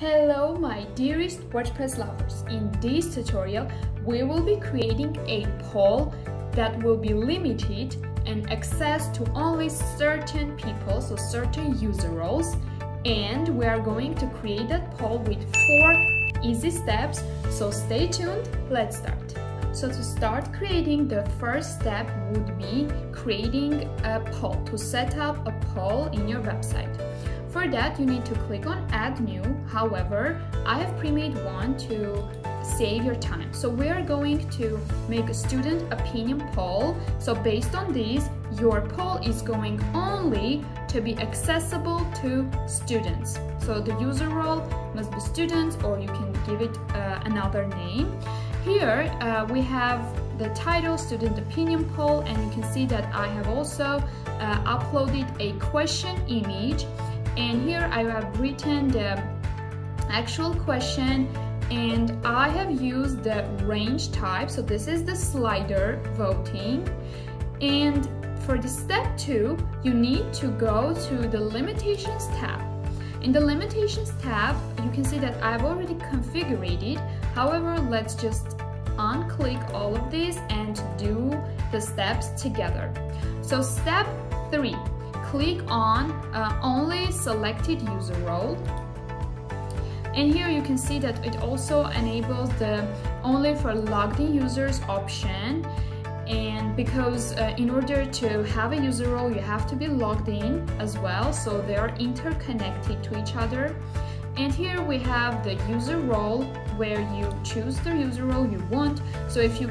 Hello my dearest WordPress lovers, in this tutorial we will be creating a poll that will be limited and accessed to only certain people, so certain user roles, and we are going to create that poll with 4 easy steps, so stay tuned, let's start. So to start creating, the first step would be creating a poll, to set up a poll in your website. For that, you need to click on Add New. However, I have pre-made one to save your time. So we are going to make a student opinion poll. So based on this, your poll is going only to be accessible to students. So the user role must be students, or you can give it another name. Here we have the title Student Opinion Poll, and you can see that I have also uploaded a question image. And here I have written the actual question, and I have used the range type, so this is the slider voting. And for the step 2, you need to go to the limitations tab. In the limitations tab, you can see that I've already configured it. However, let's just unclick all of this and do the steps together. So step 3. Click on only selected user role, and here you can see that it also enables the only for logged in users option, and because in order to have a user role you have to be logged in as well, so they are interconnected to each other. And here we have the user role, where you choose the user role you want. So if you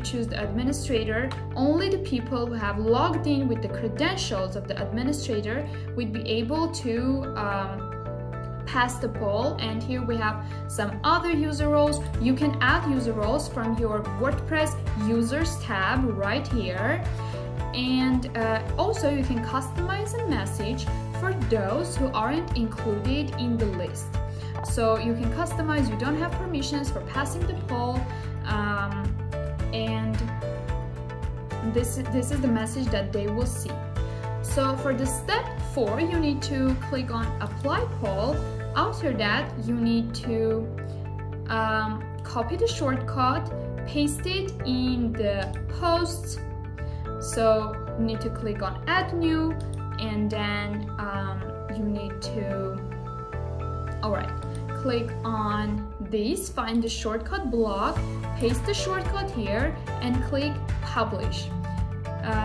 choose the administrator, only the people who have logged in with the credentials of the administrator would be able to pass the poll. And here we have some other user roles. You can add user roles from your WordPress users tab right here. And also you can customize a message for those who aren't included in the list. So you can customize, you don't have permissions for passing the poll, and this is the message that they will see. So for the step 4, you need to click on Apply Poll. After that, you need to copy the shortcut, paste it in the posts. So you need to click on Add New, and then you need to click on this, find the shortcut block, paste the shortcut here, and click Publish.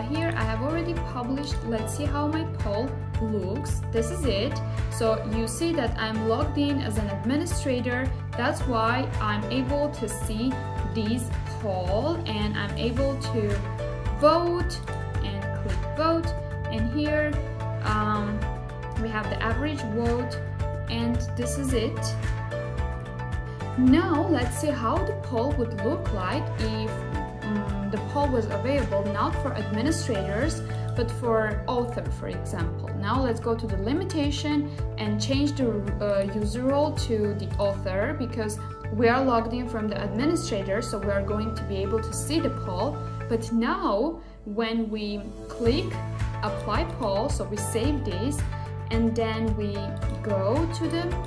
Here I have already published. Let's see how my poll looks. This is it. So you see that I'm logged in as an administrator. That's why I'm able to see this poll, and I'm able to vote and click vote. And here we have the average vote, and this is it. Now let's see how the poll would look like if the poll was available not for administrators but for author, for example. Now let's go to the limitation and change the user role to the author, because we are logged in from the administrator, so we are going to be able to see the poll. But now when we click Apply Poll, so we save this, and then we go to the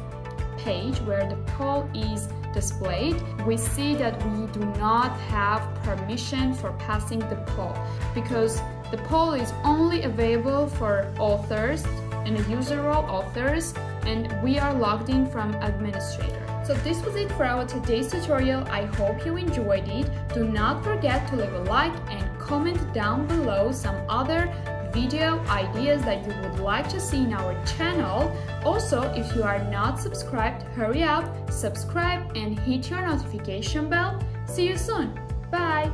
page where the poll is displayed, we see that we do not have permission for passing the poll, because the poll is only available for authors and user role authors, and we are logged in from administrator. So this was it for our today's tutorial. I hope you enjoyed it. Do not forget to leave a like and comment down below some other video ideas that you would like to see in our channel. Also, if you are not subscribed, hurry up, subscribe, and hit your notification bell. See you soon. Bye.